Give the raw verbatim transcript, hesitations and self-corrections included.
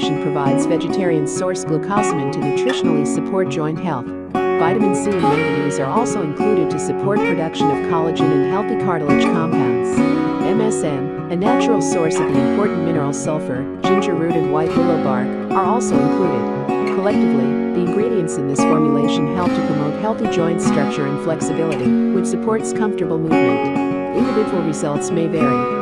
formulation provides vegetarian source glucosamine to nutritionally support joint health. Vitamin C and manganese are also included to support production of collagen and healthy cartilage compounds. M S M, a natural source of the important mineral sulfur, ginger root and white willow bark, are also included. Collectively, the ingredients in this formulation help to promote healthy joint structure and flexibility, which supports comfortable movement. Individual results may vary.